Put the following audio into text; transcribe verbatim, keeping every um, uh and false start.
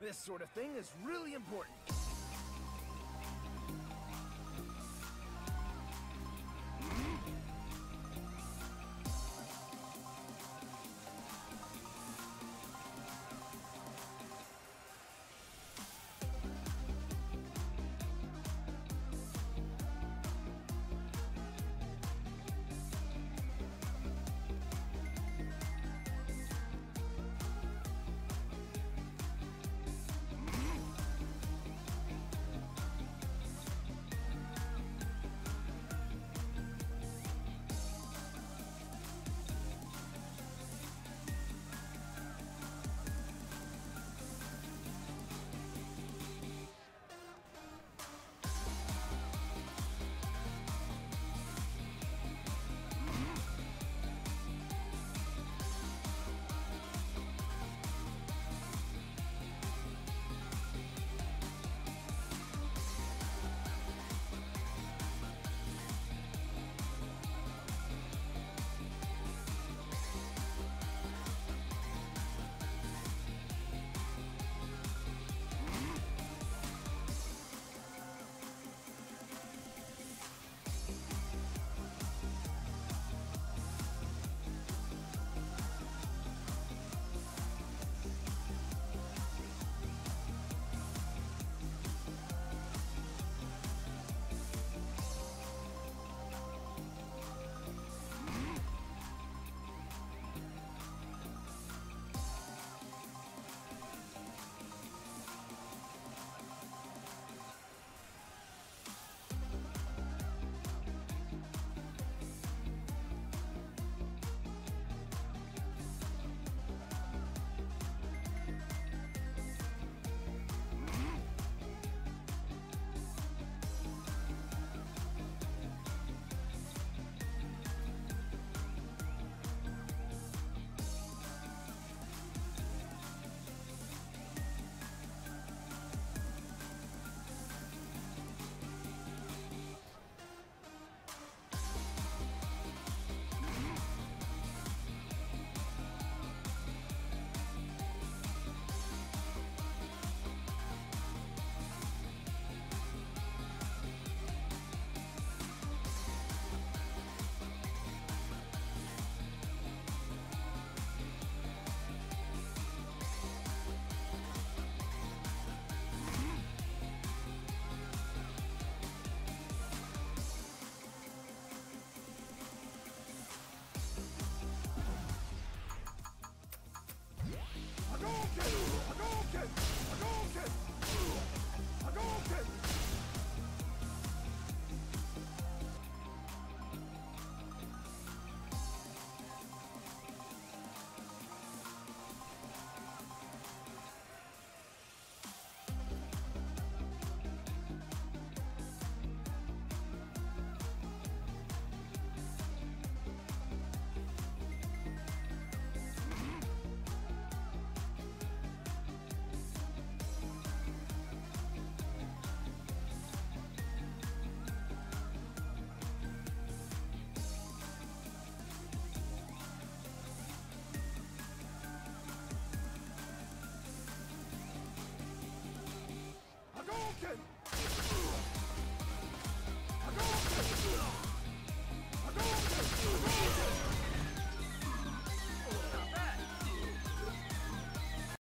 This sort of thing is really important.